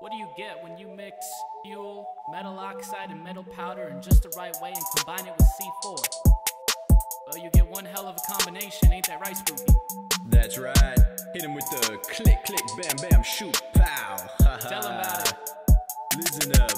What do you get when you mix fuel, metal oxide, and metal powder in just the right way and combine it with C4? Well, you get one hell of a combination, ain't that right, Spooky? That's right. Hit him with the click, click, bam, bam, shoot, pow. Tell him about it. Listen up.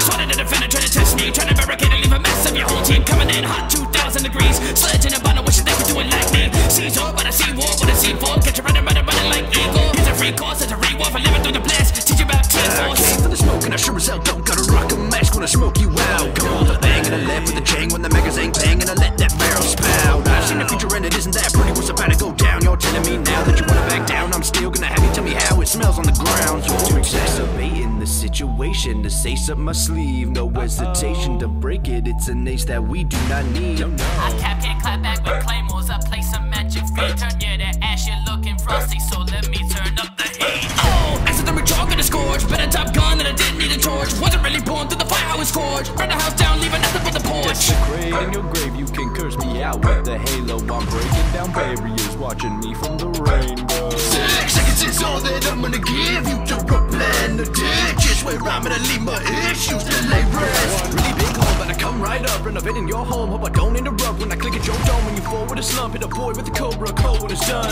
Trying to defend and trying to test me, trying to barricade and leave a mess of your whole team coming in hot 2,000 degrees. Sledge in a bundle, wishing they were doing like me. Seesaw, but I see war, but I see fall. Get you running like eagle. Here's a free course, it's a reward for living through the blast. Teach you about T-Force. I came for the smoke and I sure as hell don't gotta rock a mask when I smoke you out. Come on, the bang and I left with the chang when the megas ain't bang and I let that barrel spout. I've seen the future and it isn't that pretty. What's about to go down? You're telling me now that you wanna back down. I'm still gonna have you tell me how it smells on the ground. You're exacerbating the situation, this ace up my sleeve, no hesitation to break it, it's an ace that we do not need. I tap, can't clap back with claymores, I play some magic feet, turn you to ash, you're looking frosty, so let me turn up the heat. Oh, accidentally chalk in the scorch, better top gun than I didn't need a torch, wasn't really born through the fire I was forged, burn the house down, leaving nothing but the porch. Desecrate in your grave, you can curse me out with the halo, I'm breaking down barriers, watching me from the rainbow. 6 seconds is all that I'm gonna give you to a plan to dig. Where I'm gonna leave my issues to lay rest. One really big hole, but I come right up, renovating your home. Hope I don't interrupt when I click at your dome. When you fall with a slump, hit a boy with a cobra, cold when it's done.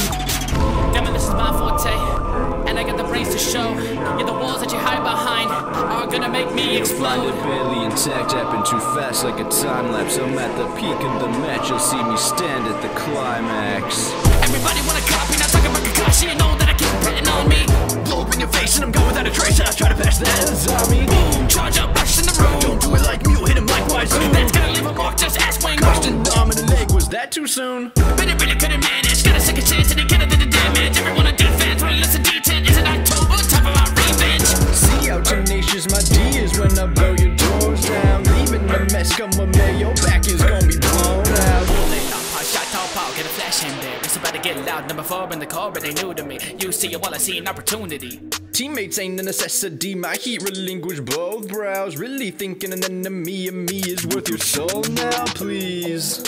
Damn, this is my forte, and I got the brains to show. Yeah, the walls that you hide behind are gonna make me explode. You'll find it barely intact, happened too fast like a time lapse. I'm at the peak of the match, you'll see me stand at the climax. Everybody wanna copy, not talking about Kakashi, you know that I keep betting on me. Blow up in your face and I'm going without a trace. I try to pass that zombie. Boom, charge up, rush in the room. Don't do it like me, you'll hit him likewise. That's gonna leave a mark, just ask Wayne. Crushed an arm and a leg, was that too soon? But it really couldn't manage. Got a second chance and they counted the damage. Everyone on defense, running less than D10. Is it October? Time for my revenge. See how tenacious my D is when I blow your doors down. Leaving the mess, come with me, your back is gonna be blown out. Shot, tall, power, get a flash in there. It's about to get loud, number 4 in the car, but they new to me. You see it while I see an opportunity. Teammates ain't a necessity, my heat relinquished both brows. Really thinking an enemy of me is worth your soul now, please.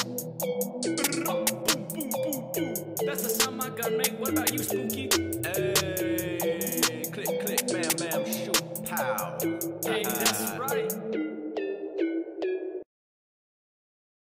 That's the sound my gun make, what about you, Spooky? Hey.